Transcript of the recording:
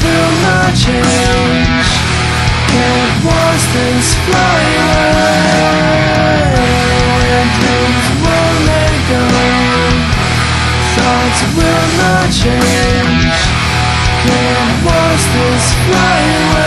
will not change. Can't watch things fly away. Dreams will let go. Thoughts will not change. Can't watch things fly away.